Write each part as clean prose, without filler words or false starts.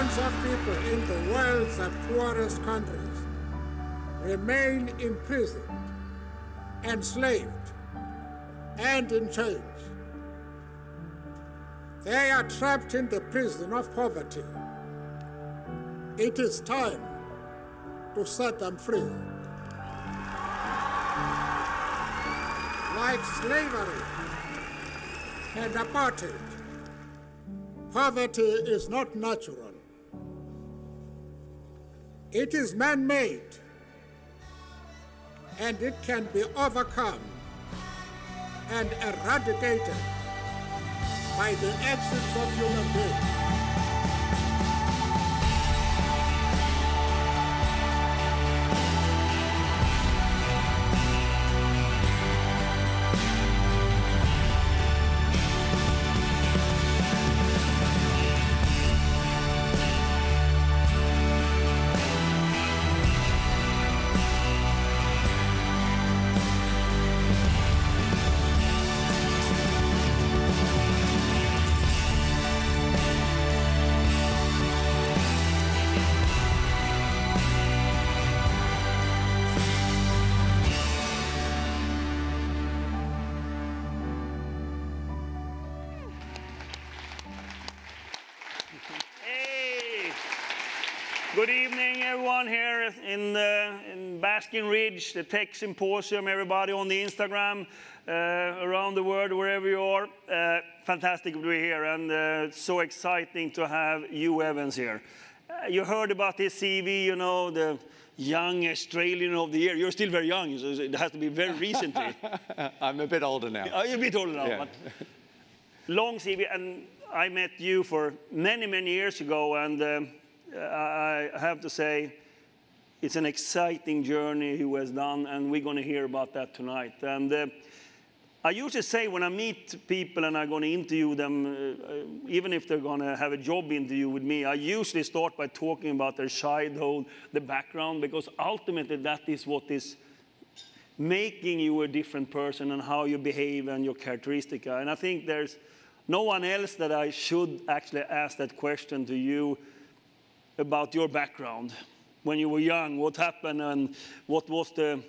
Millions of people in the world's poorest countries remain imprisoned, enslaved, and in chains. They are trapped in the prison of poverty. It is time to set them free. Like slavery and apartheid, poverty is not natural. It is man-made, and it can be overcome and eradicated by the actions of human beings. Good evening, everyone here in Basking Ridge, the Tech Symposium, everybody on the Instagram, around the world, wherever you are. Fantastic to be here, and so exciting to have you, Evans, here. You heard about this CV, you know, the Young Australian of the Year. You're still very young, so it has to be very recently. I'm a bit older now. You're a bit older now, yeah. But long CV, and I met you for many, many years ago, and I have to say, it's an exciting journey he has done, and we're going to hear about that tonight. And I usually say when I meet people and I'm going to interview them, even if they're going to have a job interview with me, I usually start by talking about their childhood, the background, because ultimately that is what is making you a different person and how you behave and your characteristics. And I think there's no one else that I should actually ask that question to you about your background. When you were young, what happened and what was the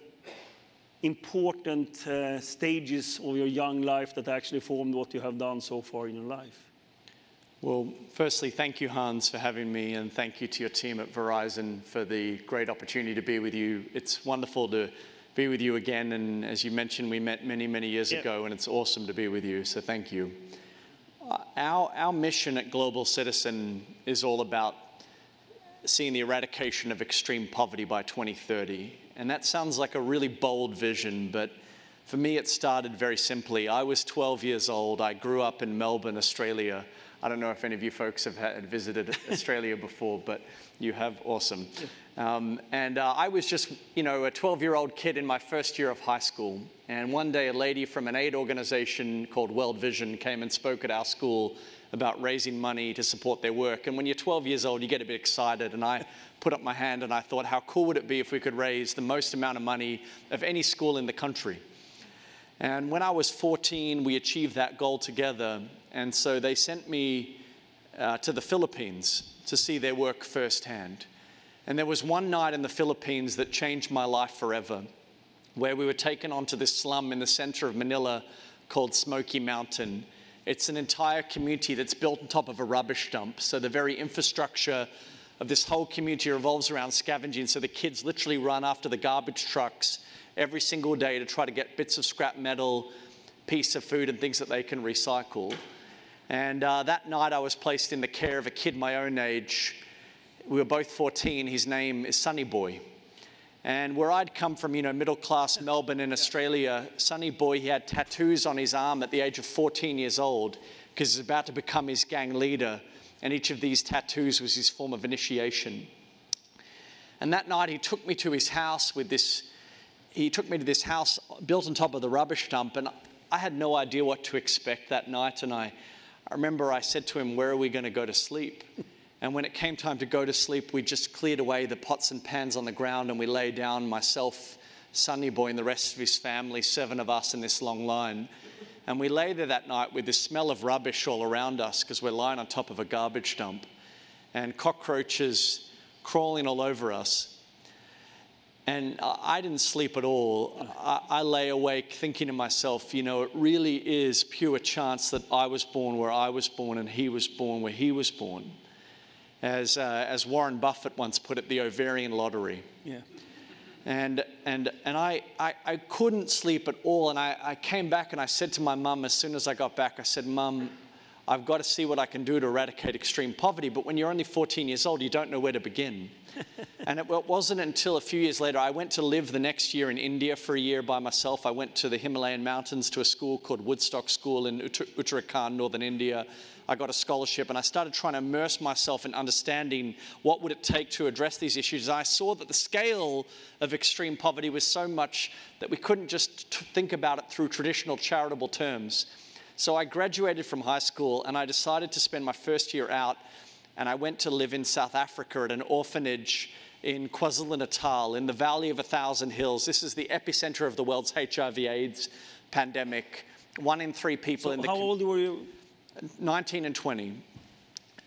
important stages of your young life that actually formed what you have done so far in your life? Well, firstly, thank you, Hans, for having me, and thank you to your team at Verizon for the great opportunity to be with you. It's wonderful to be with you again, and as you mentioned, we met many, many years ago, and it's awesome to be with you, so thank you. Our mission at Global Citizen is all about seeing the eradication of extreme poverty by 2030. And that sounds like a really bold vision, but for me it started very simply. I was 12 years old. I grew up in Melbourne, Australia. I don't know if any of you folks have visited Australia before, but you have, awesome. I was just, you know, a 12-year-old kid in my first year of high school. And one day a lady from an aid organization called World Vision came and spoke at our school about raising money to support their work. And when you're 12 years old, you get a bit excited. And I put up my hand and I thought, how cool would it be if we could raise the most amount of money of any school in the country? And when I was 14, we achieved that goal together. And so they sent me to the Philippines to see their work firsthand. And there was one night in the Philippines that changed my life forever, where we were taken onto this slum in the center of Manila called Smoky Mountain. It's an entire community that's built on top of a rubbish dump. So the very infrastructure of this whole community revolves around scavenging. So the kids literally run after the garbage trucks every single day to try to get bits of scrap metal, piece of food, and things that they can recycle. And that night I was placed in the care of a kid my own age. We were both 14. His name is Sonny Boy. And where I'd come from, you know, middle-class Melbourne in Australia, Sonny Boy, he had tattoos on his arm at the age of 14 years old because he's about to become his gang leader. And each of these tattoos was his form of initiation. And that night he took me to his house with this, he took me to this house built on top of the rubbish dump. And I had no idea what to expect that night. And I remember I said to him, where are we going to go to sleep? And when it came time to go to sleep, we just cleared away the pots and pans on the ground and we lay down, myself, Sonny Boy, and the rest of his family, 7 of us in this long line. And we lay there that night with the smell of rubbish all around us because we're lying on top of a garbage dump. and cockroaches crawling all over us. And I didn't sleep at all. I lay awake thinking to myself, you know, it really is pure chance that I was born where I was born and he was born where he was born. As Warren Buffett once put it, the ovarian lottery. Yeah. And I couldn't sleep at all. And I came back and I said to my mum as soon as I got back, I said, Mum, I've got to see what I can do to eradicate extreme poverty. But when you're only 14 years old, you don't know where to begin. And it wasn't until a few years later, I went to live the next year in India for a year by myself. I went to the Himalayan mountains to a school called Woodstock School in Uttarakhand, northern India. I got a scholarship and I started trying to immerse myself in understanding what would it take to address these issues. And I saw that the scale of extreme poverty was so much that we couldn't just think about it through traditional charitable terms. So I graduated from high school and I decided to spend my first year out, and I went to live in South Africa at an orphanage in KwaZulu-Natal in the Valley of a Thousand Hills. This is the epicenter of the world's HIV/AIDS pandemic. 1 in 3 people in the... How old were you? 19 and 20.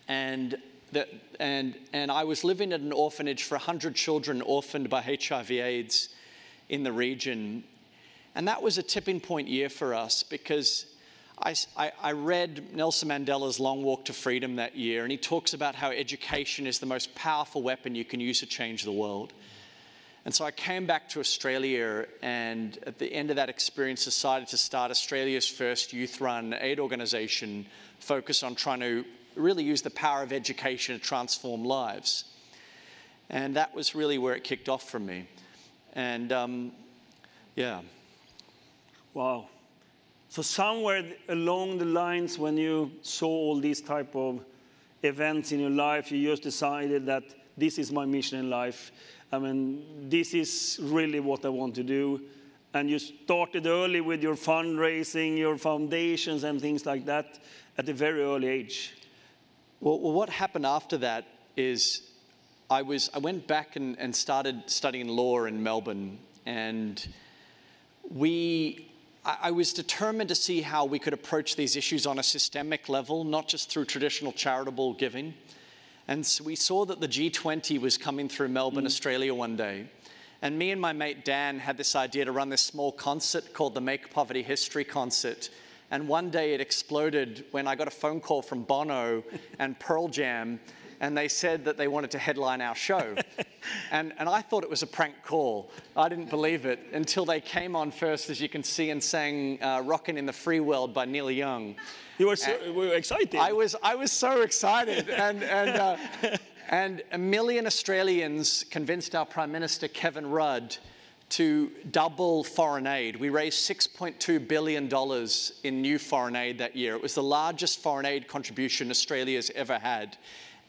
And I was living at an orphanage for 100 children orphaned by HIV/AIDS in the region. And that was a tipping point year for us because I read Nelson Mandela's Long Walk to Freedom that year, and he talks about how education is the most powerful weapon you can use to change the world. And so I came back to Australia, and at the end of that experience decided to start Australia's first youth-run aid organisation focused on trying to really use the power of education to transform lives. And that was really where it kicked off for me. And yeah. Wow. So somewhere along the lines, when you saw all these type of events in your life, you just decided that this is my mission in life. I mean, this is really what I want to do. And you started early with your fundraising, your foundations and things like that at a very early age. Well, what happened after that is I went back and started studying law in Melbourne, and I was determined to see how we could approach these issues on a systemic level, not just through traditional charitable giving. And so we saw that the G20 was coming through Melbourne, Australia one day. And me and my mate Dan had this idea to run this small concert called the Make Poverty History concert. And one day it exploded when I got a phone call from Bono and Pearl Jam, and they said that they wanted to headline our show. and I thought it was a prank call. I didn't believe it until they came on first, as you can see, and sang Rockin' in the Free World by Neil Young. You were so excited. I was so excited. and a million Australians convinced our Prime Minister, Kevin Rudd, to double foreign aid. We raised $6.2 billion in new foreign aid that year. It was the largest foreign aid contribution Australia's ever had.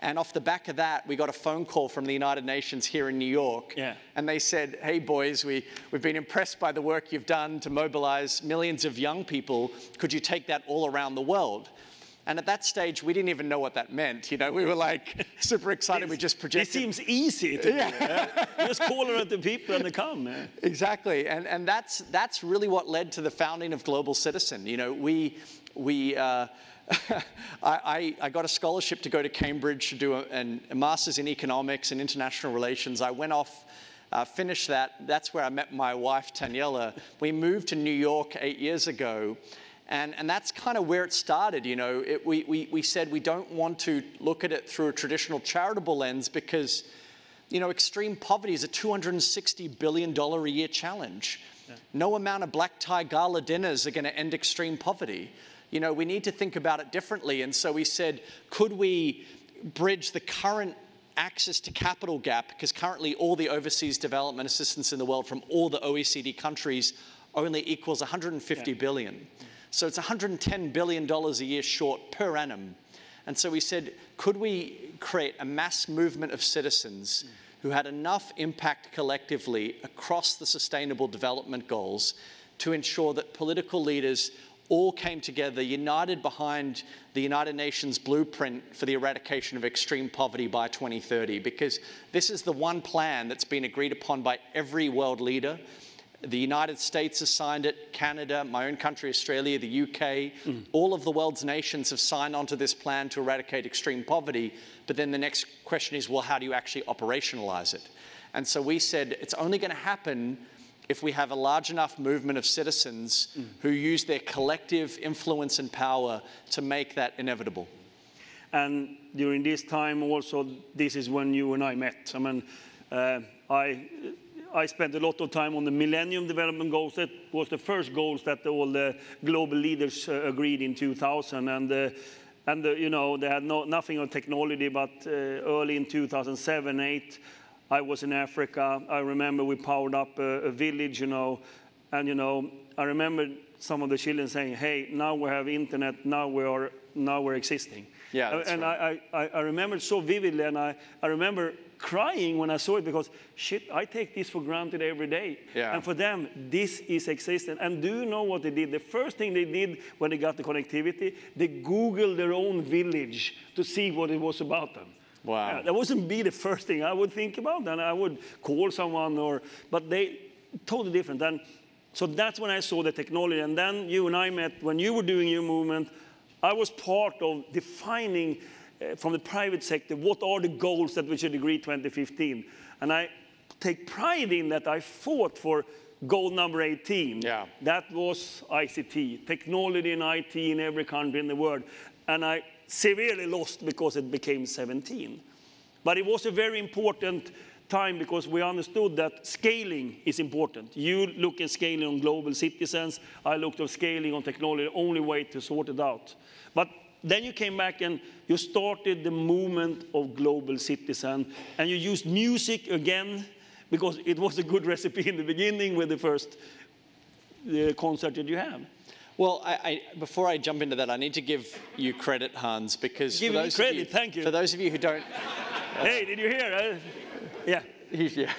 And off the back of that, we got a phone call from the United Nations here in New York. Yeah. And they said, hey, boys, we've been impressed by the work you've done to mobilize millions of young people. Could you take that all around the world? And at that stage, we didn't even know what that meant. You know, we were like super excited. We just projected. It seems easy to do. Yeah? Just call out the people and they come. Man. Exactly. And that's really what led to the founding of Global Citizen. You know, I got a scholarship to go to Cambridge to do a master's in economics and international relations. I went off, finished that. That's where I met my wife, Taniela. We moved to New York 8 years ago. And that's kind of where it started, you know. We said we don't want to look at it through a traditional charitable lens because, you know, extreme poverty is a $260 billion a year challenge. Yeah. No amount of black tie gala dinners are going to end extreme poverty. You know, we need to think about it differently. And so we said, could we bridge the current access to capital gap? Because currently all the overseas development assistance in the world from all the OECD countries only equals 150 billion. Yeah. So it's $110 billion a year short per annum. And so we said, could we create a mass movement of citizens who had enough impact collectively across the Sustainable Development Goals to ensure that political leaders all came together, united behind the United Nations blueprint for the eradication of extreme poverty by 2030? Because this is the one plan that's been agreed upon by every world leader. The United States has signed it, Canada, my own country, Australia, the UK. All of the world's nations have signed onto this plan to eradicate extreme poverty. But then the next question is, well, how do you actually operationalize it? And so we said it's only going to happen if we have a large enough movement of citizens who use their collective influence and power to make that inevitable. And during this time also, this is when you and I met. I mean, I spent a lot of time on the Millennium Development Goals. That was the first goals that all the global leaders agreed in 2000. You know, they had nothing on technology, but early in 2007, 8, I was in Africa. I remember we powered up a village, you know, and, you know, I remember some of the children saying, hey, now we have internet, now we're existing. Yeah, that's right. I remember so vividly, and I remember crying when I saw it, because shit, I take this for granted every day. Yeah. And for them, this is existent. And do you know what they did? The first thing they did when they got the connectivity, they Googled their own village to see what it was about them. Wow. Yeah, that wouldn't be the first thing I would think about, and I would call someone, or, but they, totally different. And so that's when I saw the technology. And then you and I met when you were doing your movement. I was part of defining from the private sector, what are the goals that we should agree 2015? And I take pride in that I fought for goal number 18. Yeah. That was ICT, technology and IT in every country in the world. And I severely lost because it became 17. But it was a very important time because we understood that scaling is important. You look at scaling on global citizens. I looked at scaling on technology, the only way to sort it out. But then you came back and you started the movement of Global Citizen, and you used music again, because it was a good recipe in the beginning with the first concert that you have. Well, before I jump into that, I need to give you credit, Hans, because give me credit, thank you. For those of you who don't... Hey, did you hear? Yeah. Yeah.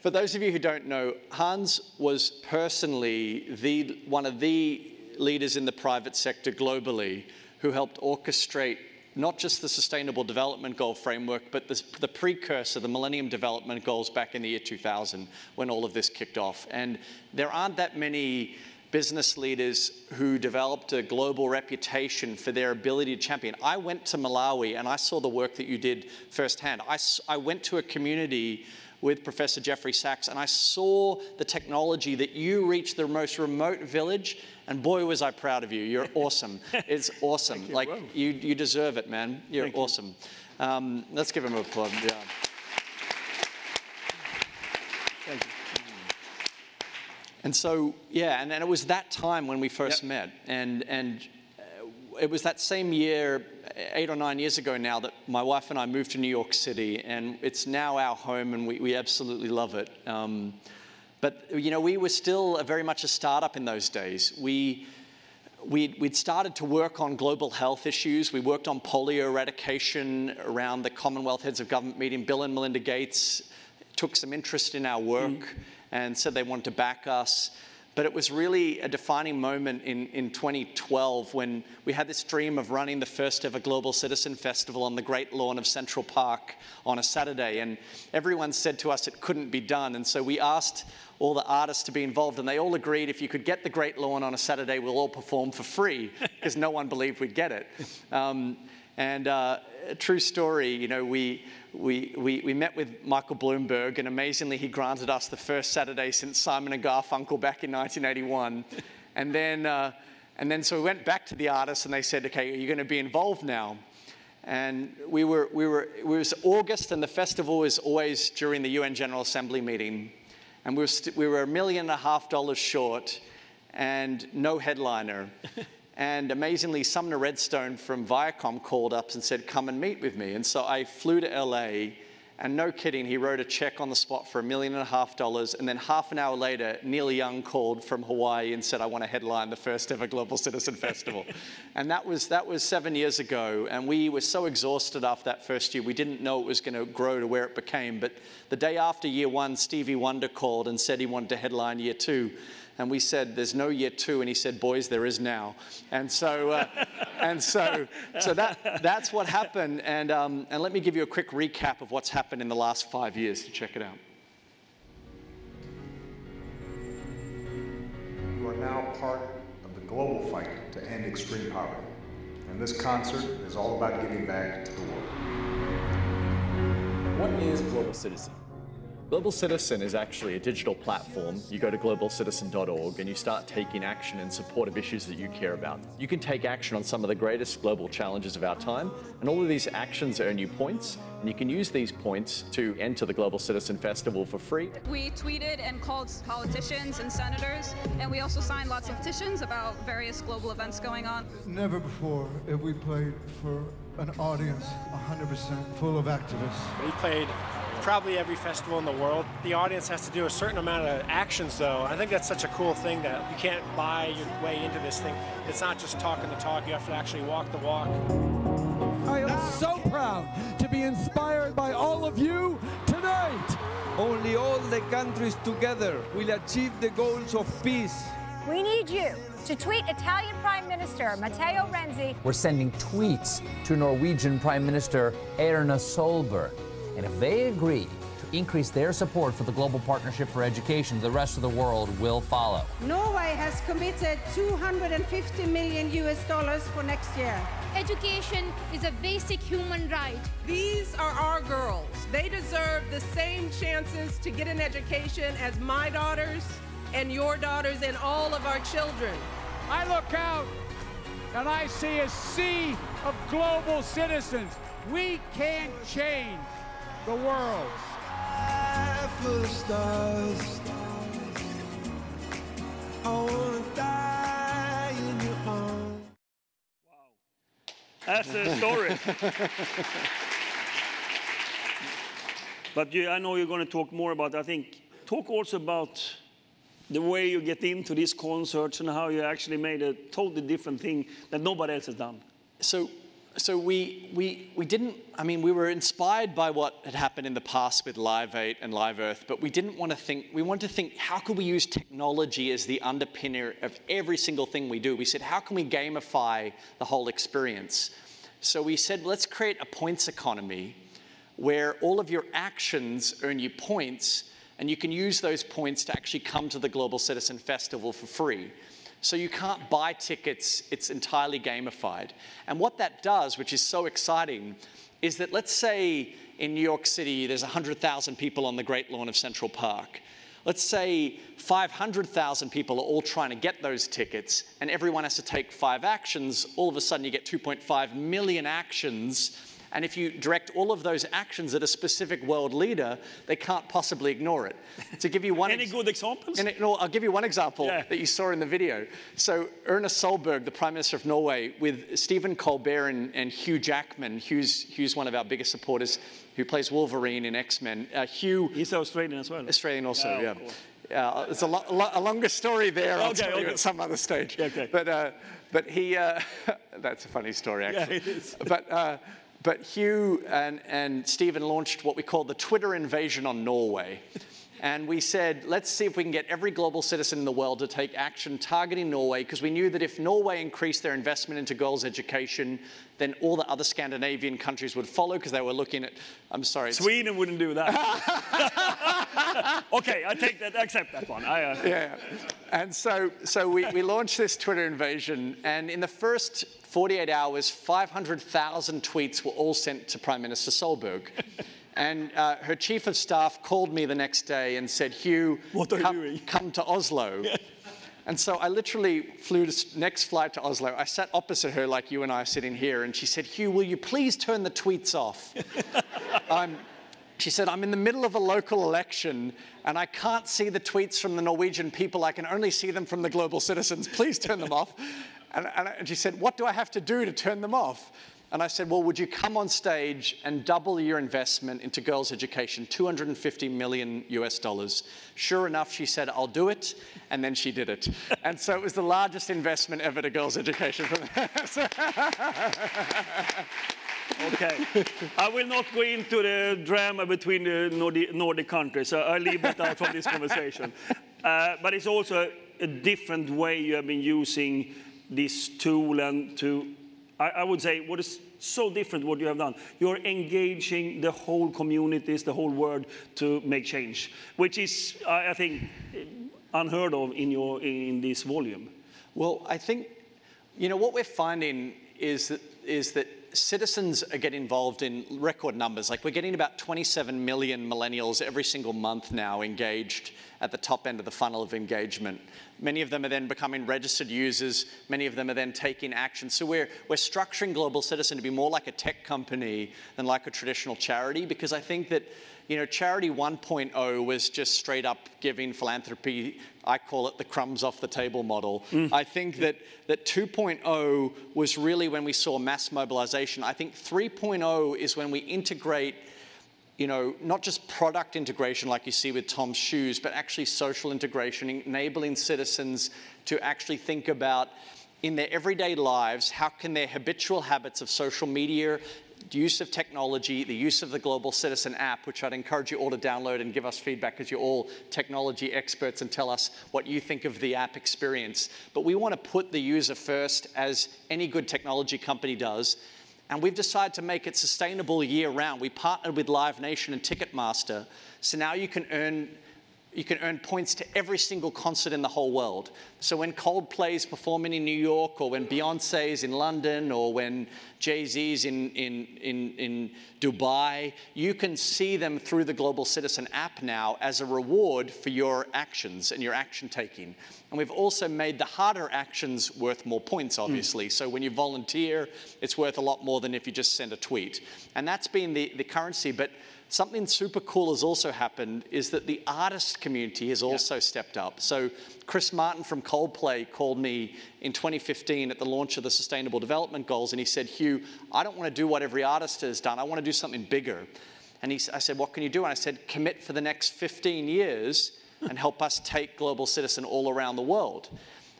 For those of you who don't know, Hans was personally one of the leaders in the private sector globally who helped orchestrate not just the Sustainable Development Goal framework, but the precursor, the Millennium Development Goals back in the year 2000 when all of this kicked off. And there aren't that many business leaders who developed a global reputation for their ability to champion. I went to Malawi and I saw the work that you did firsthand. I went to a community with Professor Jeffrey Sachs, and I saw the technology that you reached the most remote village, and boy, was I proud of you. You're awesome. It's awesome. Thank you. Like, you deserve it, man. You're Thank awesome. You. Let's give him an applause. Yeah. Thank you. And so, yeah, and it was that time when we first yep. met, and it was that same year, 8 or 9 years ago now, that my wife and I moved to New York City, and it's now our home, and we absolutely love it. But you know, we were still very much a startup in those days. We'd started to work on global health issues. We worked on polio eradication around the Commonwealth Heads of Government meeting. Bill and Melinda Gates took some interest in our work and said they wanted to back us. But it was really a defining moment in 2012 when we had this dream of running the first ever Global Citizen Festival on the Great Lawn of Central Park on a Saturday. And everyone said to us it couldn't be done. And so we asked all the artists to be involved, and they all agreed if you could get the Great Lawn on a Saturday, we'll all perform for free, because no one believed we'd get it. A true story, you know, we met with Michael Bloomberg, and amazingly he granted us the first Saturday since Simon and Garfunkel back in 1981. And then so we went back to the artists and they said, okay, are you going to be involved now? And it was August, and the festival is always during the UN General Assembly meeting. And we were $1.5 million short and no headliner. And amazingly, Sumner Redstone from Viacom called up and said, come and meet with me. And so I flew to LA, and no kidding, he wrote a check on the spot for $1.5 million. And then half an hour later, Neil Young called from Hawaii and said, I want to headline the first ever Global Citizen Festival. And that was 7 years ago. And we were so exhausted after that first year, we didn't know it was going to grow to where it became. But the day after year one, Stevie Wonder called and said he wanted to headline year two. And we said, there's no year two. And he said, boys, there is now. And so, that's what happened. And let me give you a quick recap of what's happened in the last 5 years to check it out. now part of the global fight to end extreme poverty. And this concert is all about giving back to the world. What is Global Citizen? Global Citizen is actually a digital platform. You go to globalcitizen.org and you start taking action in support of issues that you care about. You can take action on some of the greatest global challenges of our time, and all of these actions earn you points, and you can use these points to enter the Global Citizen Festival for free. We tweeted and called politicians and senators, and we also signed lots of petitions about various global events going on. Never before have we played for an audience 100% full of activists. We played probably every festival in the world. The audience has to do a certain amount of actions, though. I think that's such a cool thing that you can't buy your way into this thing. It's not just talking the talk, you have to actually walk the walk. I am so proud to be inspired by all of you tonight. Only all the countries together will achieve the goals of peace. We need you to tweet Italian Prime Minister Matteo Renzi. We're sending tweets to Norwegian Prime Minister Erna Solberg. And if they agree to increase their support for the Global Partnership for Education, the rest of the world will follow. Norway has committed $250 million for next year. Education is a basic human right. These are our girls. They deserve the same chances to get an education as my daughters and your daughters and all of our children. I look out and I see a sea of global citizens. We can change the world. Wow. That's a story. But I know you're going to talk more about, I think, talk also about the way you get into these concerts and how you actually made a totally different thing that nobody else has done. So we didn't, I mean, we were inspired by what had happened in the past with Live 8 and Live Earth, but we didn't want to think, we wanted to think, how could we use technology as the underpinner of every single thing we do? We said, how can we gamify the whole experience? So we said, let's create a points economy where all of your actions earn you points, and you can use those points to actually come to the Global Citizen Festival for free. So you can't buy tickets, it's entirely gamified. And what that does, which is so exciting, is that let's say in New York City, there's 100,000 people on the Great Lawn of Central Park. Let's say 500,000 people are all trying to get those tickets and everyone has to take 5 actions. All of a sudden you get 2.5 million actions. And if you direct all of those actions at a specific world leader, they can't possibly ignore it. To give you one any good examples? I'll give you one example that you saw in the video. So Erna Solberg, the Prime Minister of Norway, with Stephen Colbert and Hugh Jackman. Hugh's one of our biggest supporters, who plays Wolverine in X-Men. Hugh. He's Australian as well. Australian also, yeah. It's a longer story there. I'll tell you at some other stage. Yeah, okay. But he. That's a funny story, actually. Yeah, it is. But Hugh and Stephen launched what we call the Twitter invasion on Norway. And we said, let's see if we can get every global citizen in the world to take action targeting Norway, because we knew that if Norway increased their investment into girls' education, then all the other Scandinavian countries would follow, because they were looking at, I'm sorry. Sweden wouldn't do that. Okay, I take that, I accept that one. Yeah. And so we launched this Twitter invasion, and in the first 48 hours, 500,000 tweets were all sent to Prime Minister Solberg. And her chief of staff called me the next day and said, Hugh, what are you doing? Come to Oslo. Yeah. And so I literally flew to next flight to Oslo. I sat opposite her like you and I are sitting here. And she said, Hugh, will you please turn the tweets off? She said, I'm in the middle of a local election and I can't see the tweets from the Norwegian people. I can only see them from the global citizens. Please turn them off. And she said, what do I have to do to turn them off? And I said, well, would you come on stage and double your investment into girls' education, $250 million. Sure enough, she said, I'll do it. And then she did it. And so it was the largest investment ever to girls' education. Okay. I will not go into the drama between the Nordic countries. So I leave that out from this conversation. But it's also a different way you have been using this tool and to... I would say what is so different what you have done. You're engaging the whole communities, the whole world to make change, which is, I think, unheard of in this volume? Well, I think, you know, what we're finding is that citizens are getting involved in record numbers. Like, we're getting about 27 million millennials every single month now engaged at the top end of the funnel of engagement. Many of them are then becoming registered users. Many of them are then taking action. So we're structuring Global Citizen to be more like a tech company than like a traditional charity, because I think that, you know, Charity 1.0 was just straight up giving philanthropy. I call it the crumbs off the table model. I think that 2.0 was really when we saw mass mobilization. I think 3.0 is when we integrate, you know, not just product integration like you see with Tom's shoes, but actually social integration, enabling citizens to actually think about in their everyday lives, how can their habitual habits of social media, use of technology, the use of the Global Citizen app, which I'd encourage you all to download and give us feedback, because you're all technology experts, and tell us what you think of the app experience. But we want to put the user first, as any good technology company does. And we've decided to make it sustainable year round. We partnered with Live Nation and Ticketmaster. So now you can earn points to every single concert in the whole world. So when Coldplay's performing in New York, or when Beyonce's in London, or when Jay-Z's in Dubai, you can see them through the Global Citizen app now as a reward for your actions and your action taking. And we've also made the harder actions worth more points, obviously. So when you volunteer, it's worth a lot more than if you just send a tweet. And that's been the currency. But something super cool has also happened, is that the artist community has also stepped up. So Chris Martin from Coldplay called me in 2015 at the launch of the Sustainable Development Goals, and he said, Hugh, I don't want to do what every artist has done. I want to do something bigger. And I said, what can you do? And I said, commit for the next 15 years and help us take Global Citizen all around the world.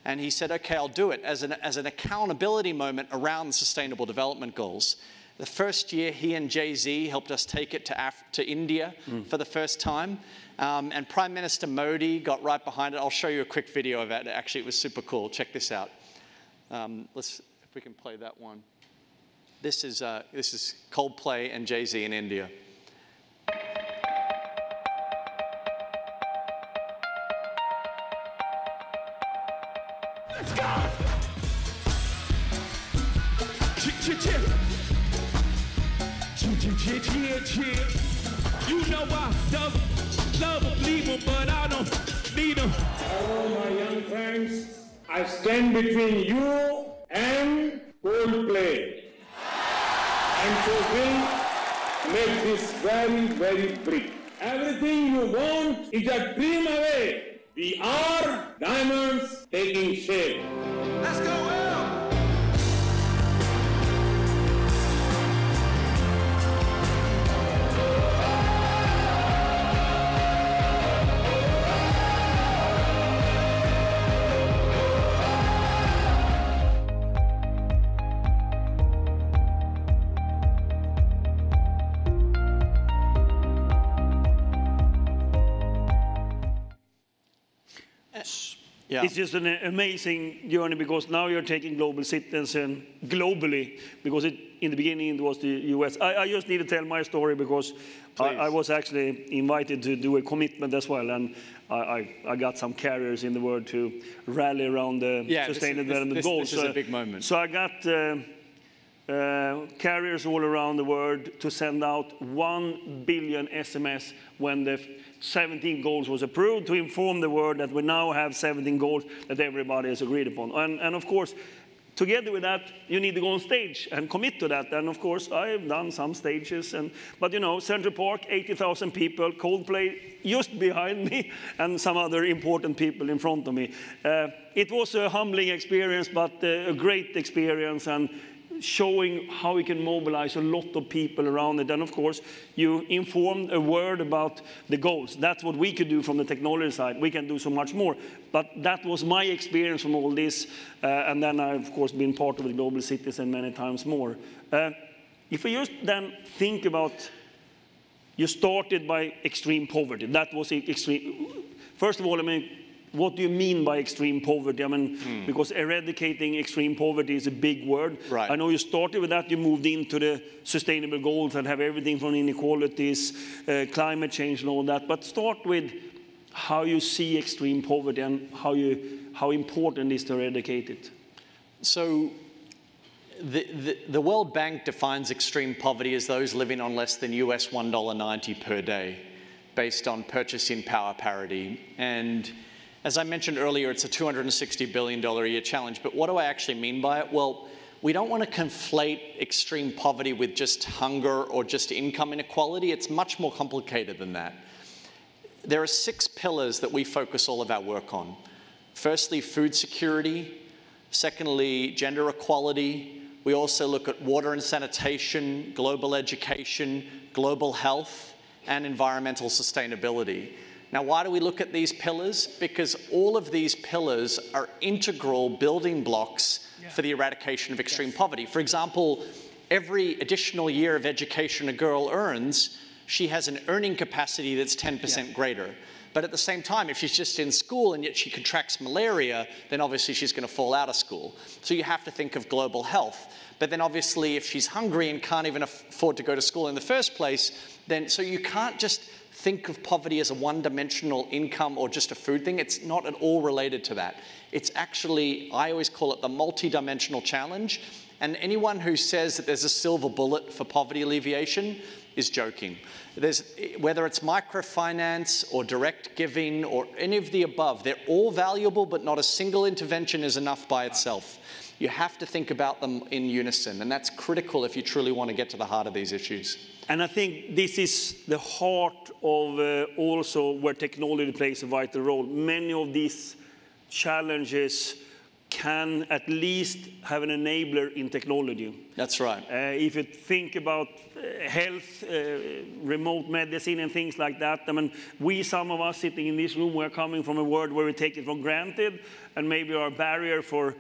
And he said, okay, I'll do it, as an accountability moment around the Sustainable Development Goals. The first year, he and Jay-Z helped us take it to India for the first time. And Prime Minister Modi got right behind it. I'll show you a quick video of it. Actually, it was super cool. Check this out. If we can play that one. This is Coldplay and Jay-Z in India. Let's go! You know I love or believe them, but I don't need them. Hello, my young friends. I stand between you and Coldplay, and so we'll make this very, very brief. Everything you want is a dream away. We are diamonds taking shape. Let's go out. Yeah. It's just an amazing journey, because now you're taking Global Citizen globally, because in the beginning it was the US. I just need to tell my story, because I was actually invited to do a commitment as well, and I got some carriers in the world to rally around the Sustainable Development Goals. This is a big moment. So I got carriers all around the world to send out 1 billion SMS when the 17 goals was approved, to inform the world that we now have 17 goals that everybody has agreed upon. And of course, together with that, you need to go on stage and commit to that. And of course, I've done some stages. But you know, Central Park, 80,000 people, Coldplay just behind me, and some other important people in front of me. It was a humbling experience, but a great experience, and showing how we can mobilize a lot of people around it. And of course, you informed a word about the goals. That's what we could do from the technology side. We can do so much more. But that was my experience from all this. And then I've, of course, been part of the Global Citizen many times more. If we just then think about, you started by extreme poverty. That was extreme. First of all, I mean, what do you mean by extreme poverty? I mean, because eradicating extreme poverty is a big word. Right. I know you started with that. You moved into the sustainable goals and have everything from inequalities, climate change and all that. But start with, how you see extreme poverty and how important it is to eradicate it? So the World Bank defines extreme poverty as those living on less than US $1.90 per day, based on purchasing power parity. And as I mentioned earlier, it's a $260 billion a year challenge. But what do I actually mean by it? Well, we don't want to conflate extreme poverty with just hunger or just income inequality. It's much more complicated than that. There are 6 pillars that we focus all of our work on. Firstly, food security. Secondly, gender equality. We also look at water and sanitation, global education, global health, and environmental sustainability. Now, why do we look at these pillars? Because all of these pillars are integral building blocks for the eradication of extreme poverty. For example, every additional year of education a girl earns, she has an earning capacity that's 10% greater. But at the same time, if she's just in school and yet she contracts malaria, then obviously she's going to fall out of school. So you have to think of global health. But then obviously if she's hungry and can't even afford to go to school in the first place, then so you can't just think of poverty as a one-dimensional income or just a food thing. It's not at all related to that. It's actually, I always call it the multi-dimensional challenge. And anyone who says that there's a silver bullet for poverty alleviation is joking. Whether it's microfinance or direct giving or any of the above, they're all valuable, but not a single intervention is enough by itself. You have to think about them in unison, and that's critical if you truly want to get to the heart of these issues. And I think this is the heart of also where technology plays a vital role. Many of these challenges can at least have an enabler in technology. That's right. If you think about health, remote medicine and things like that, I mean, some of us sitting in this room, we're coming from a world where we take it for granted, and maybe our barrier for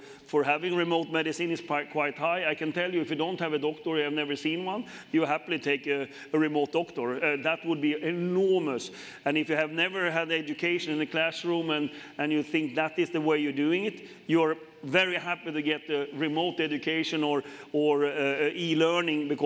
having remote medicine is quite high. I can tell you, if you don't have a doctor, you have never seen one, you happily take a remote doctor. That would be enormous. And if you have never had education in the classroom and you think that is the way you're doing it, you're very happy to get remote education or e-learning,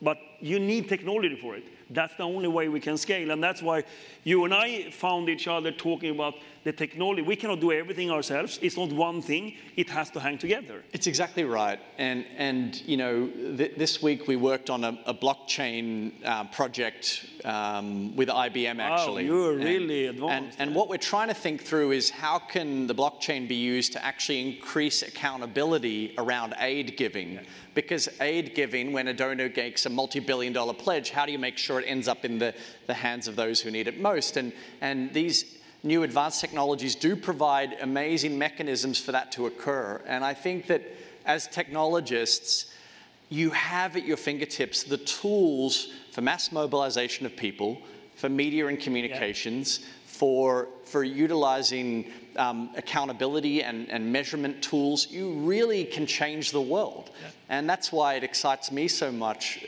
but you need technology for it. That's the only way we can scale, and that's why you and I found each other talking about the technology. We cannot do everything ourselves. It's not one thing. It has to hang together. It's exactly right. And you know, this week we worked on a blockchain project with IBM, actually. Wow, you're really advanced. And what we're trying to think through is how can the blockchain be used to actually increase accountability around aid giving? Yeah. Because aid giving, when a donor makes a multi-billion-dollar pledge, how do you make sure it ends up in the hands of those who need it most? And these new advanced technologies do provide amazing mechanisms for that to occur. And I think that as technologists, you have at your fingertips the tools for mass mobilization of people, for media and communications, for utilizing accountability and measurement tools. You really can change the world. Yeah. And that's why it excites me so much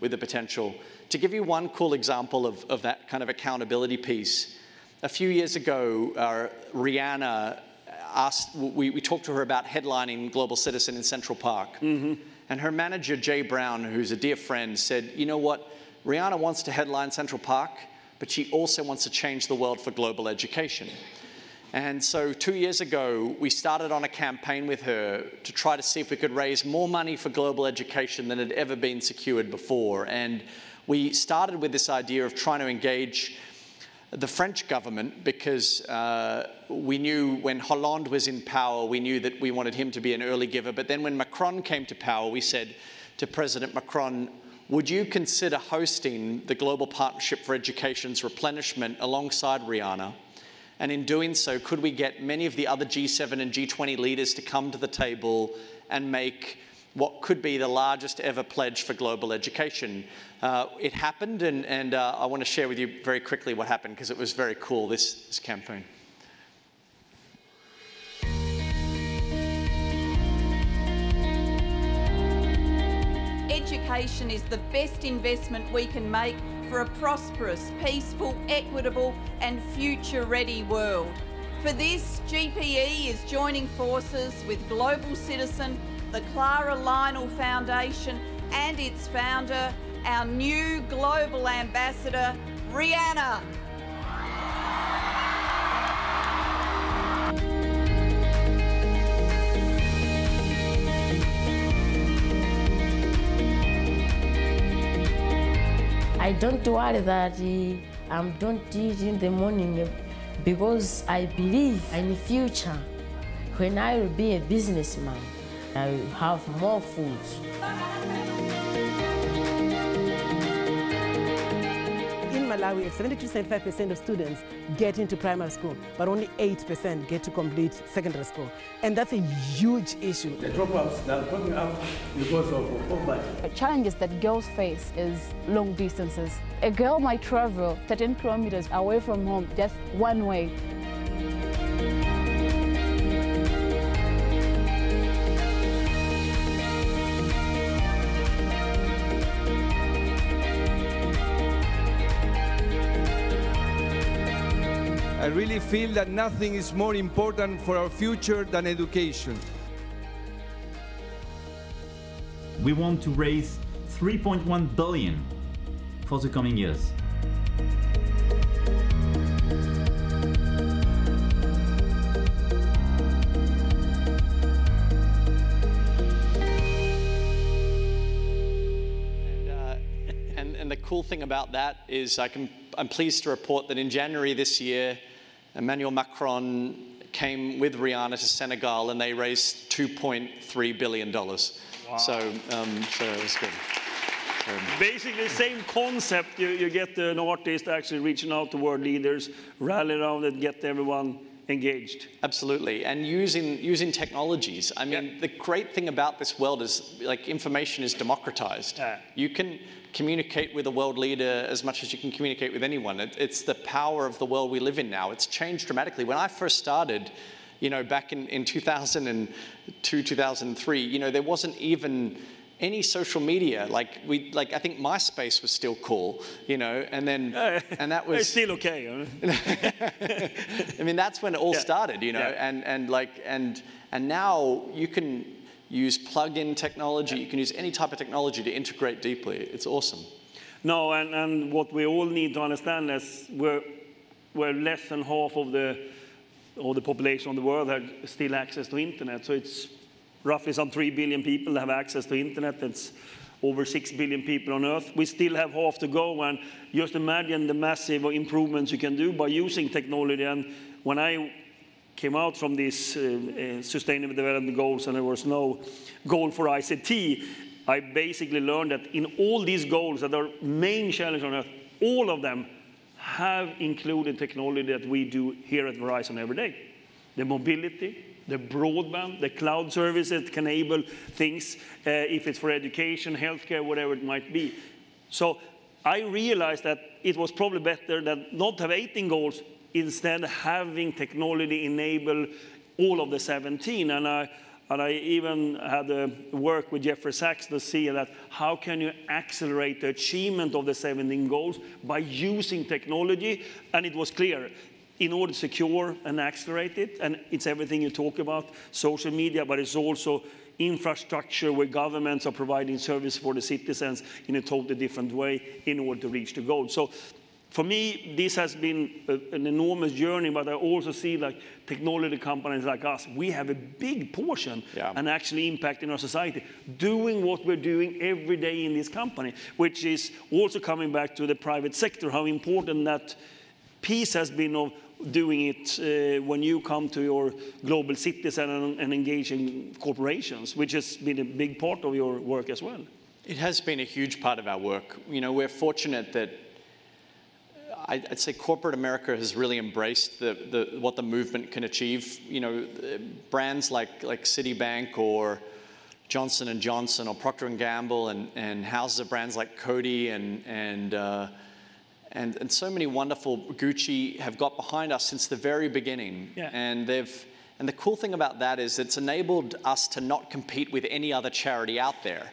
with the potential. To give you one cool example of that kind of accountability piece, a few years ago, Rihanna asked, we talked to her about headlining Global Citizen in Central Park. Mm-hmm. And her manager, Jay Brown, who's a dear friend, said, you know what, Rihanna wants to headline Central Park, but she also wants to change the world for global education. And so 2 years ago, we started on a campaign with her to try to see if we could raise more money for global education than had ever been secured before. And we started with this idea of trying to engage the French government, because we knew when Hollande was in power, we knew that we wanted him to be an early giver. But then when Macron came to power, we said to President Macron, would you consider hosting the Global Partnership for Education's replenishment alongside Rihanna? And in doing so, could we get many of the other G7 and G20 leaders to come to the table and make what could be the largest ever pledge for global education? It happened, and I want to share with you very quickly what happened, because it was very cool, this campaign. Education is the best investment we can make for a prosperous, peaceful, equitable, and future-ready world. For this, GPE is joining forces with Global Citizen, the Clara Lionel Foundation and its founder, our new global ambassador, Rihanna. I don't worry that I don't eat in the morning, because I believe in the future, when I will be a businessman, I will have more food. In Malawi, 70 to 75% of students get into primary school, but only 8% get to complete secondary school. And that's a huge issue. The dropouts that are coming up because of poverty. The challenges that girls face is long distances. A girl might travel 13 kilometers away from home just one way. I really feel that nothing is more important for our future than education. We want to raise 3.1 billion for the coming years. And the cool thing about that is I'm pleased to report that in January this year, Emmanuel Macron came with Rihanna to Senegal, and they raised $2.3 billion. Wow. So it was good. Basically, same concept. You get an artist actually reaching out to world leaders, rally around it, get everyone engaged. Absolutely, and using technologies. I mean, yeah. The great thing about this world is, like, information is democratized. Yeah. You can communicate with a world leader as much as you can communicate with anyone. It's the power of the world we live in now. It's changed dramatically. When I first started, you know, back in 2002, 2003, you know, there wasn't even any social media. Like I think MySpace was still cool, you know, and that was... It's still okay. Huh? I mean, that's when it all started, you know, and now you can use plug-in technology, you can use any type of technology to integrate deeply. It's awesome. No, and what we all need to understand is we're less than half of the population of the world have still access to internet. So it's roughly some 3 billion people that have access to internet. It's over 6 billion people on Earth. We still have half to go, and just imagine the massive improvements you can do by using technology. And when I came out from these Sustainable Development Goals, and there was no goal for ICT, I basically learned that in all these goals that are main challenge on Earth, all of them have included technology that we do here at Verizon every day. The mobility, the broadband, the cloud services that can enable things, if it's for education, healthcare, whatever it might be. So I realized that it was probably better that not have 18 goals, instead having technology enable all of the 17. And I even had a work with Jeffrey Sachs to see that how can you accelerate the achievement of the 17 goals by using technology. And it was clear, in order to secure and accelerate it, and it's everything you talk about, social media, but it's also infrastructure where governments are providing service for the citizens in a totally different way in order to reach the goal. So, for me, this has been an enormous journey, but I also see, like, technology companies like us, we have a big portion and actually impact in our society, doing what we're doing every day in this company, which is also coming back to the private sector, how important that piece has been of doing it when you come to your Global Citizen and engaging corporations, which has been a big part of your work as well. It has been a huge part of our work. You know, we're fortunate that I'd say corporate America has really embraced what the movement can achieve. You know, brands like Citibank or Johnson & Johnson or Procter & Gamble and houses of brands like Coty and so many wonderful Gucci have got behind us since the very beginning. Yeah. And the cool thing about that is it's enabled us to not compete with any other charity out there.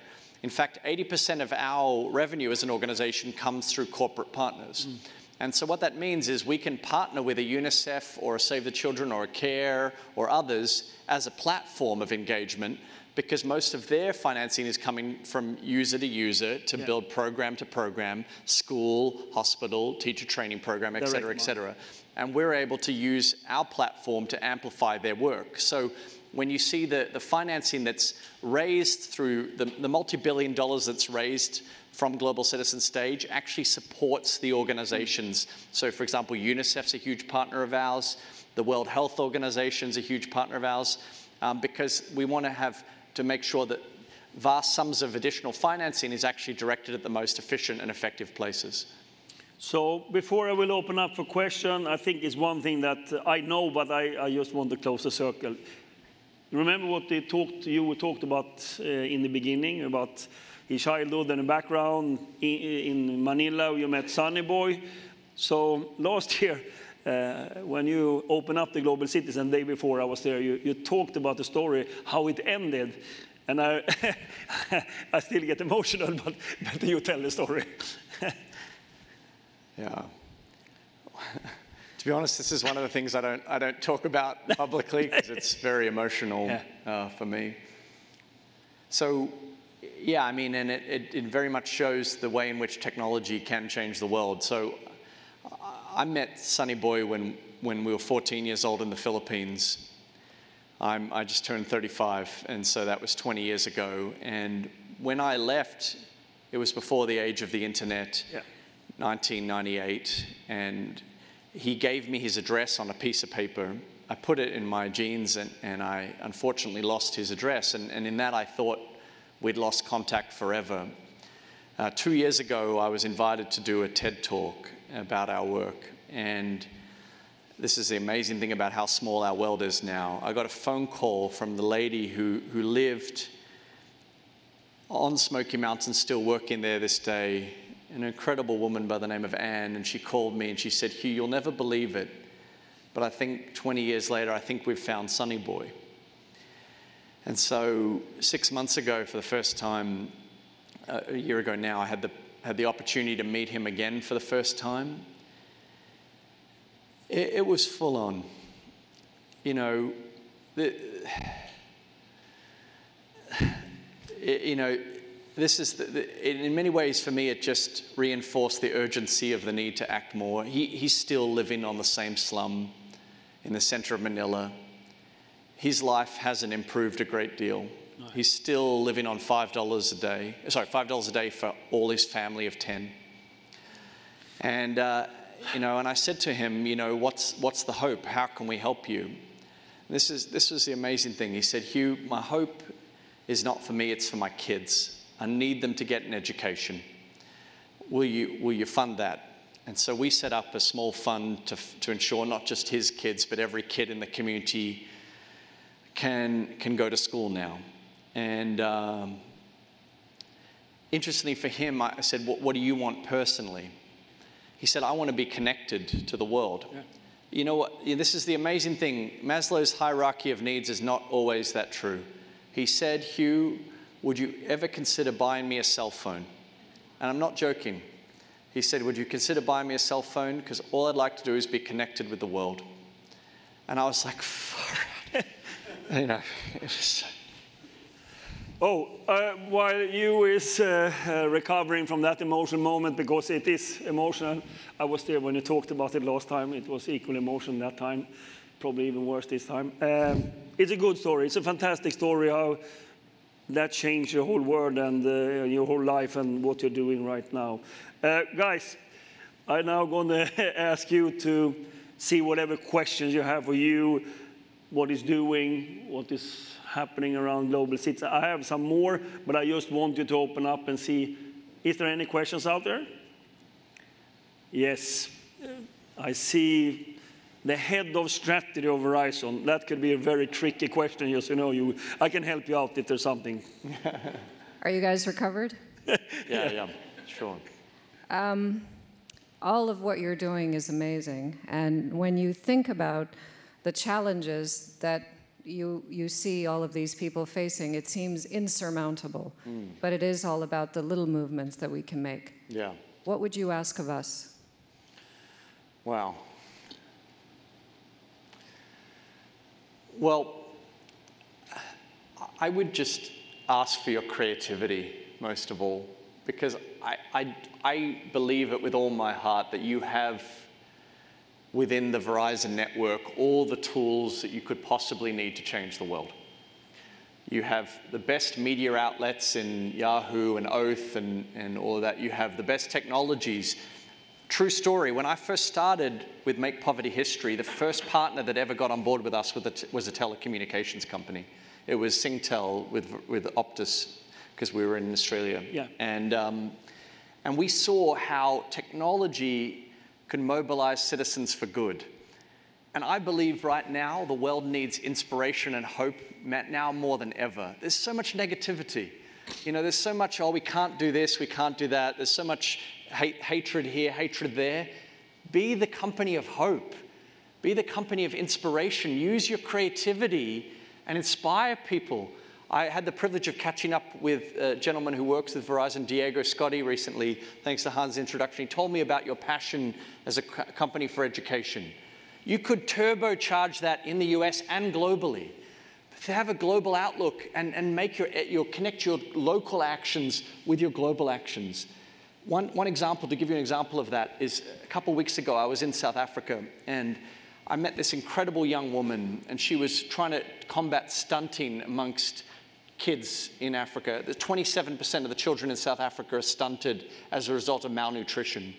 In fact, 80% of our revenue as an organization comes through corporate partners. Mm. And so what that means is we can partner with a UNICEF or a Save the Children or a CARE or others as a platform of engagement, because most of their financing is coming from user to user to build program to program, school, hospital, teacher training program, et cetera, et cetera. And we're able to use our platform to amplify their work. So when you see the financing that's raised through the multi-billion dollars that's raised from Global Citizen Stage actually supports the organizations. So for example, UNICEF's a huge partner of ours, the World Health Organization's a huge partner of ours, because we want to have to make sure that vast sums of additional financing is actually directed at the most efficient and effective places. So before I will open up for question, I think it's one thing that I know, but I just want to close the circle. Remember what they talked about in the beginning, about his childhood and the background. In Manila, you met Sonny Boy. So last year, when you opened up the Global Citizen, the day before I was there, you talked about the story, how it ended. And I, I still get emotional, but you tell the story. Yeah. To be honest, this is one of the things I don't talk about publicly because it's very emotional for me. So, yeah, I mean, and it very much shows the way in which technology can change the world. So I met Sonny Boy when we were 14 years old in the Philippines. I just turned 35, and so that was 20 years ago. And when I left, it was before the age of the internet, 1998. And he gave me his address on a piece of paper. I put it in my jeans, and I unfortunately lost his address. And in that, I thought we'd lost contact forever. 2 years ago, I was invited to do a TED Talk about our work. And this is the amazing thing about how small our world is now. I got a phone call from the lady who lived on Smoky Mountain, still working there this day, an incredible woman by the name of Anne, and she called me and she said, "Hugh, you'll never believe it, but I think 20 years later, I think we've found Sonny Boy." And so 6 months ago, for the first time, a year ago now, I had the opportunity to meet him again for the first time. It was full on. You know, this is, in many ways for me, it just reinforced the urgency of the need to act more. He's still living on the same slum in the center of Manila. His life hasn't improved a great deal. Nice. He's still living on $5 a day, sorry, $5 a day for all his family of 10. And, you know, and I said to him, you know, what's the hope? How can we help you? This was the amazing thing. He said, "Hugh, my hope is not for me, it's for my kids. I need them to get an education. Will you fund that?" And so we set up a small fund to ensure not just his kids, but every kid in the community can go to school now. And interestingly for him, I said, what do you want personally? He said, "I want to be connected to the world." Yeah. You know what? This is the amazing thing. Maslow's hierarchy of needs is not always that true. He said, "Hugh, would you ever consider buying me a cell phone?" And I'm not joking. He said, "Would you consider buying me a cell phone? Because all I'd like to do is be connected with the world." And I was like, fuck. You know, it was... while you is recovering from that emotional moment, because it is emotional. I was there when you talked about it last time. It was equally emotional that time, probably even worse this time. It's a good story. It's a fantastic story how that changed your whole world and your whole life and what you're doing right now. Guys, I'm now going to ask you to see whatever questions you have for you, what is doing, what is happening around Global Citizen. I have some more, but I just want you to open up and see, is there any questions out there? Yes, I see the head of strategy of Verizon. That could be a very tricky question, just I can help you out if there's something. Are you guys recovered? yeah, sure. All of what you're doing is amazing. And when you think about the challenges that you see all of these people facing, it seems insurmountable, but it is all about the little movements that we can make. Yeah. What would you ask of us? Wow. Well, I would just ask for your creativity, most of all, because I believe it with all my heart that you have within the Verizon network all the tools that you could possibly need to change the world. You have the best media outlets in Yahoo and Oath and all of that. You have the best technologies. True story, when I first started with Make Poverty History, the first partner that ever got on board with us was a telecommunications company. It was Singtel with Optus, because we were in Australia. Yeah. And we saw how technology can mobilize citizens for good. And I believe right now the world needs inspiration and hope now more than ever. There's so much negativity. You know, there's so much, oh, we can't do this, we can't do that. There's so much hatred here, hatred there. Be the company of hope. Be the company of inspiration. Use your creativity and inspire people. I had the privilege of catching up with a gentleman who works with Verizon, Diego Scotti, recently, thanks to Hans' introduction. He told me about your passion as a company for education. You could turbocharge that in the US and globally. But to have a global outlook and make your connect your local actions with your global actions. One example, to give you an example of that, is a couple of weeks ago I was in South Africa and I met this incredible young woman, and she was trying to combat stunting amongst kids in Africa. 27% of the children in South Africa are stunted as a result of malnutrition.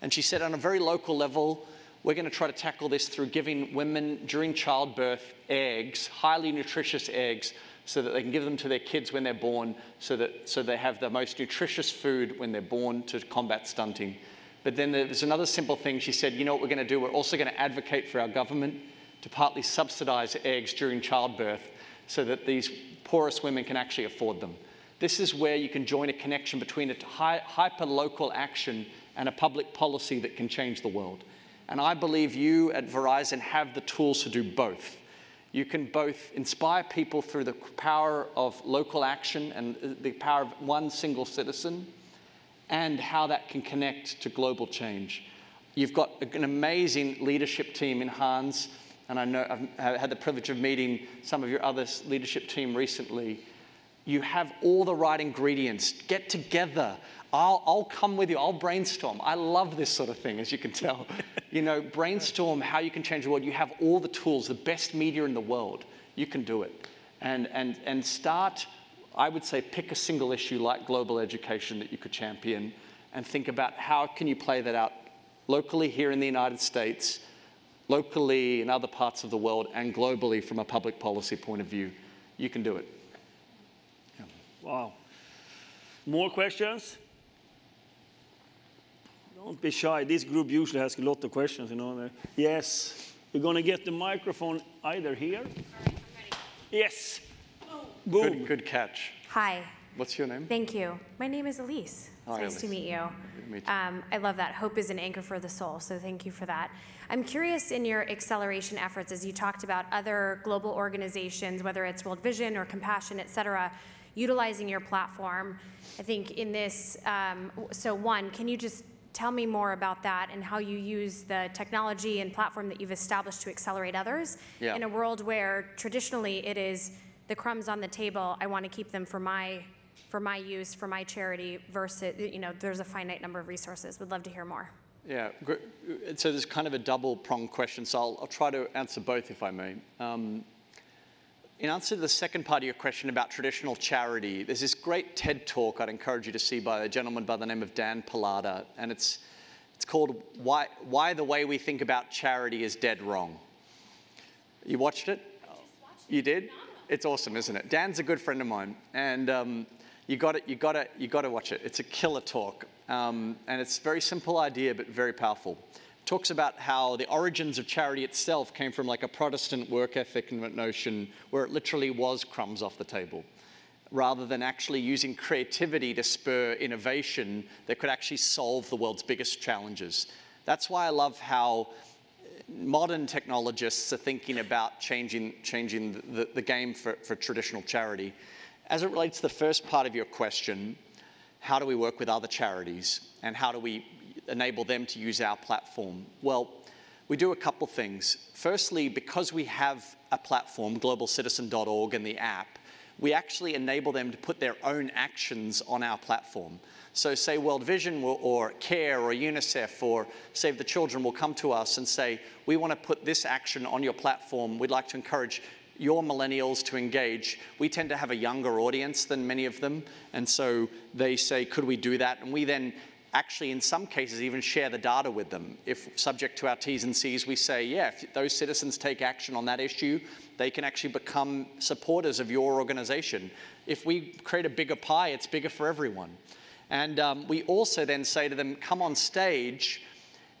And she said, on a very local level, we're going to try to tackle this through giving women during childbirth eggs, highly nutritious eggs, so that they can give them to their kids when they're born, so they have the most nutritious food when they're born to combat stunting. But then there's another simple thing. She said, you know what we're going to do? We're also going to advocate for our government to partly subsidize eggs during childbirth so that these poorest women can actually afford them. This is where you can join a connection between a hyper-local action and a public policy that can change the world. And I believe you at Verizon have the tools to do both. You can both inspire people through the power of local action and the power of one single citizen, and how that can connect to global change. You've got an amazing leadership team in Hans, and I know I've had the privilege of meeting some of your other leadership team recently. You have all the right ingredients. Get together. I'll come with you. I'll brainstorm. I love this sort of thing, as you can tell. You know, brainstorm how you can change the world. You have all the tools, the best media in the world. You can do it. And start, I would say, pick a single issue like global education that you could champion and think about how can you play that out locally here in the United States, locally in other parts of the world, and globally from a public policy point of view. You can do it. Yeah. Wow. More questions? Don't be shy. This group usually has a lot of questions, you know. Yes. We're going to get the microphone either here. All right, I'm ready. Yes. Oh. Boom. Good catch. Hi. What's your name? Thank you. My name is Elise. Hi, it's nice to meet you. Me too. I love that. Hope is an anchor for the soul, so thank you for that. I'm curious in your acceleration efforts, as you talked about other global organizations, whether it's World Vision or Compassion, et cetera, utilizing your platform. I think in this, so one, can you just tell me more about that and how you use the technology and platform that you've established to accelerate others in a world where traditionally it is the crumbs on the table, I want to keep them for my use, for my charity, versus, you know, there's a finite number of resources. Would love to hear more. Yeah, so there's kind of a double-pronged question, so I'll try to answer both if I may. In answer to the second part of your question about traditional charity, there's this great TED talk I'd encourage you to see by a gentleman by the name of Dan Pallada, and it's called Why the Way We Think About Charity is Dead Wrong. You watched it? I just watched it. You did? It's awesome, isn't it? Dan's a good friend of mine, and you got to watch it. It's a killer talk, and it's a very simple idea but very powerful. It talks about how the origins of charity itself came from like a Protestant work ethic notion where it literally was crumbs off the table, rather than actually using creativity to spur innovation that could actually solve the world's biggest challenges. That's why I love how modern technologists are thinking about changing the game for traditional charity. As it relates to the first part of your question, how do we work with other charities and how do we enable them to use our platform? Well, we do a couple things. Firstly, because we have a platform, globalcitizen.org and the app, we actually enable them to put their own actions on our platform. So say World Vision or CARE or UNICEF or Save the Children will come to us and say, we want to put this action on your platform. We'd like to encourage your millennials to engage. We tend to have a younger audience than many of them, and so they say, could we do that? And we then actually, in some cases, even share the data with them. If subject to our T's and C's, we say, yeah, if those citizens take action on that issue, they can actually become supporters of your organization. If we create a bigger pie, it's bigger for everyone. And we also then say to them, come on stage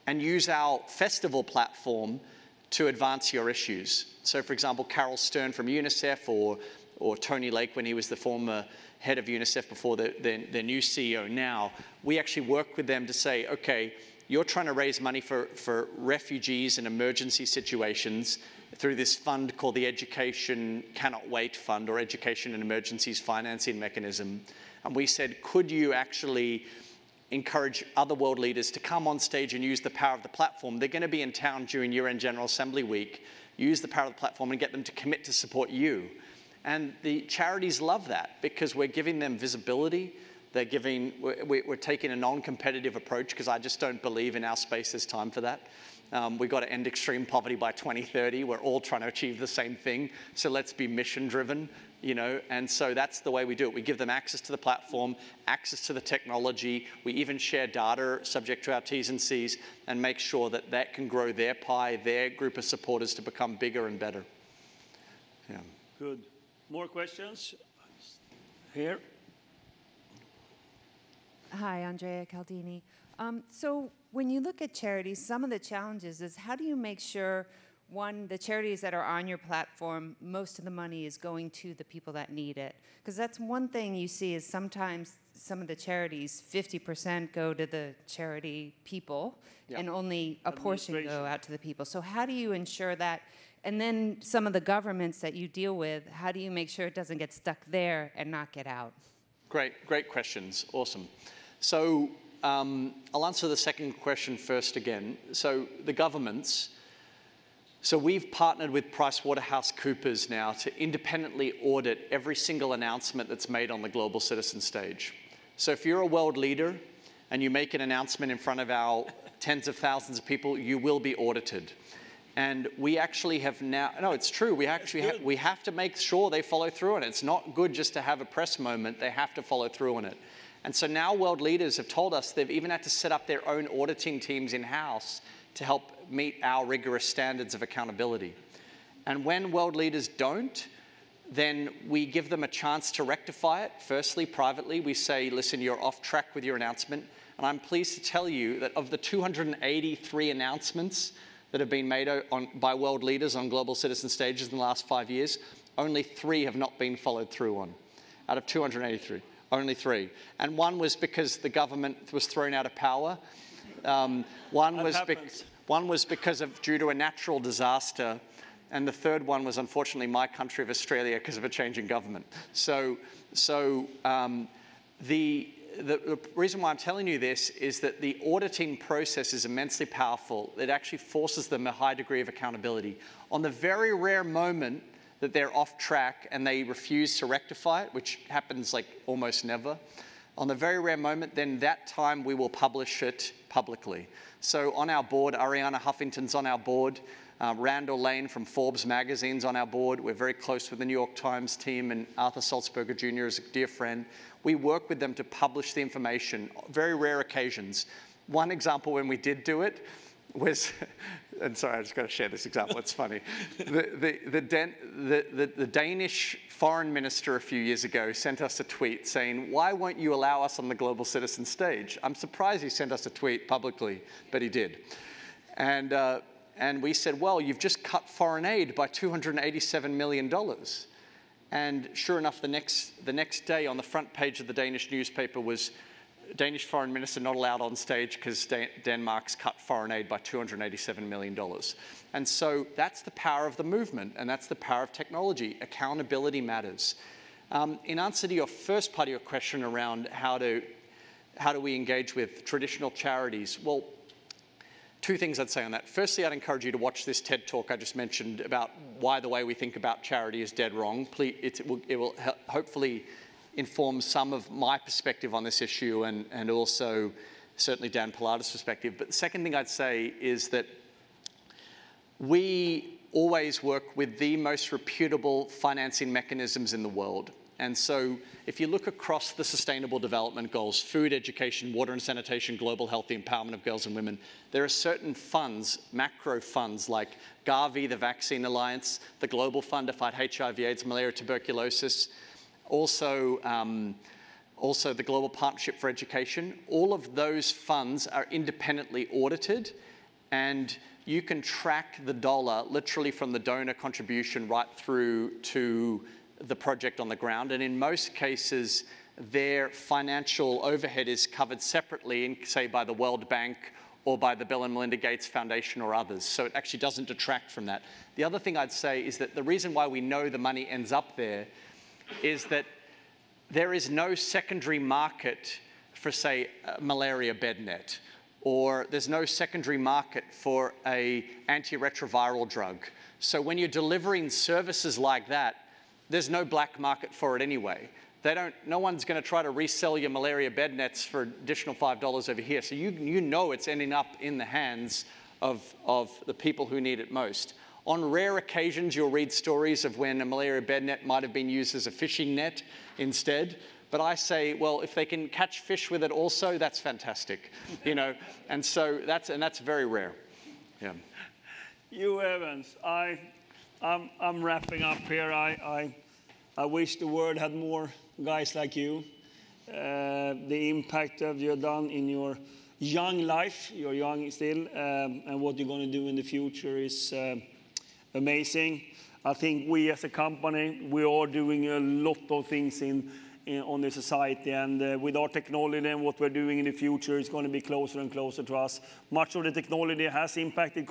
and use our festival platform to advance your issues. So for example, Carol Stern from UNICEF, or Tony Lake when he was the former head of UNICEF before the new CEO now, we actually work with them to say, okay, you're trying to raise money for refugees in emergency situations through this fund called the Education Cannot Wait Fund, or Education in Emergencies Financing Mechanism. And we said, could you actually encourage other world leaders to come on stage and use the power of the platform? They're going to be in town during year-end General Assembly week. Use the power of the platform and get them to commit to support you. And the charities love that because we're giving them visibility. They're giving, we're taking a non-competitive approach because I just don't believe in our space there's time for that. We've got to end extreme poverty by 2030. We're all trying to achieve the same thing. So let's be mission-driven, you know? And so that's the way we do it. We give them access to the platform, access to the technology. We even share data subject to our T's and C's and make sure that that can grow their pie, their group of supporters to become bigger and better. Yeah. Good. More questions? Here. Hi, Andrea Caldini. So when you look at charities, some of the challenges is how do you make sure, one, the charities that are on your platform, most of the money is going to the people that need it? Because that's one thing you see is sometimes some of the charities, 50% go to the charity people, yeah, and only a portion go out to the people. So how do you ensure that? And then some of the governments that you deal with, how do you make sure it doesn't get stuck there and not get out? Great, great questions. Awesome. So I'll answer the second question first again. So the governments, so we've partnered with PricewaterhouseCoopers now to independently audit every single announcement that's made on the Global Citizen stage. So if you're a world leader and you make an announcement in front of our tens of thousands of people, you will be audited. And we actually have now, no, it's true, we actually we have to make sure they follow through on it. It's not good just to have a press moment, they have to follow through on it. And so now world leaders have told us they've even had to set up their own auditing teams in-house to help meet our rigorous standards of accountability. And when world leaders don't, then we give them a chance to rectify it. Firstly, privately, we say, listen, you're off track with your announcement. And I'm pleased to tell you that of the 283 announcements that have been made by world leaders on Global Citizen stages in the last 5 years, only 3 have not been followed through on. Out of 283, only 3. And one was because the government was thrown out of power. One was because of, due to a natural disaster. And the third one was, unfortunately, my country of Australia because of a change in government. The reason why I'm telling you this is that the auditing process is immensely powerful. It actually forces them a high degree of accountability. On the very rare moment that they're off track and they refuse to rectify it, which happens like almost never, on the very rare moment, then that time we will publish it publicly. So on our board, Ariana Huffington's on our board, Randall Lane from Forbes magazine's on our board. We're very close with the New York Times team, and Arthur Sulzberger Jr. is a dear friend. We work with them to publish the information, very rare occasions. One example when we did do it was, and sorry, I just got to share this example, it's funny. The Danish foreign minister a few years ago sent us a tweet saying, why won't you allow us on the Global Citizen stage? I'm surprised he sent us a tweet publicly, but he did. And we said, well, you've just cut foreign aid by $287 million. And sure enough, the next day on the front page of the Danish newspaper was Danish foreign minister not allowed on stage because Denmark's cut foreign aid by $287 million. And so that's the power of the movement, and that's the power of technology. Accountability matters. In answer to your first part of your question around how do we engage with traditional charities, well, two things I'd say on that. Firstly, I'd encourage you to watch this TED Talk I just mentioned about why the way we think about charity is dead wrong. Please, it will hopefully inform some of my perspective on this issue and also certainly Dan Pilatus' perspective. But the second thing I'd say is that we always work with the most reputable financing mechanisms in the world. And so if you look across the Sustainable Development Goals, food, education, water and sanitation, global health, the empowerment of girls and women, there are certain funds, macro funds like Gavi, the Vaccine Alliance, the Global Fund to Fight HIV, AIDS, Malaria, Tuberculosis, also the Global Partnership for Education. All of those funds are independently audited, and you can track the dollar literally from the donor contribution right through to the project on the ground, and in most cases their financial overhead is covered separately in, say, by the World Bank or by the Bill and Melinda Gates Foundation or others, so it actually doesn't detract from that. The other thing I'd say is that the reason why we know the money ends up there is that there is no secondary market for, say, a malaria bed net, or there's no secondary market for an antiretroviral drug. So when you're delivering services like that, there's no black market for it anyway. They don't, no one's gonna try to resell your malaria bed nets for additional $5 over here. So you know it's ending up in the hands of the people who need it most. On rare occasions, you'll read stories of when a malaria bed net might have been used as a fishing net instead. But I say, well, if they can catch fish with it also, that's fantastic, you know? And so that's very rare, yeah. Hugh Evans, I'm wrapping up here. I wish the world had more guys like you. The impact that you've done in your young life, you're young still, and what you're going to do in the future is amazing. I think we as a company, we are doing a lot of things on the society, and with our technology and what we're doing in the future, it's going to be closer and closer to us. Much of the technology has impacted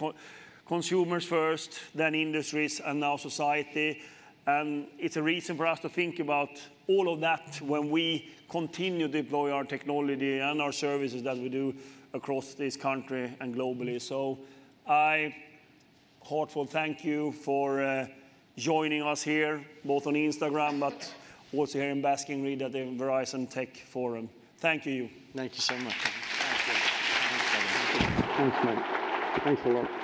consumers first, then industries, and now society. And it's a reason for us to think about all of that when we continue to deploy our technology and our services that we do across this country and globally. So I heartfelt thank you for joining us here, both on Instagram, but also here in Basking Ridge at the Verizon Tech Forum. Thank you. Thank you so much. Thank you. Thanks, mate. Thanks a lot.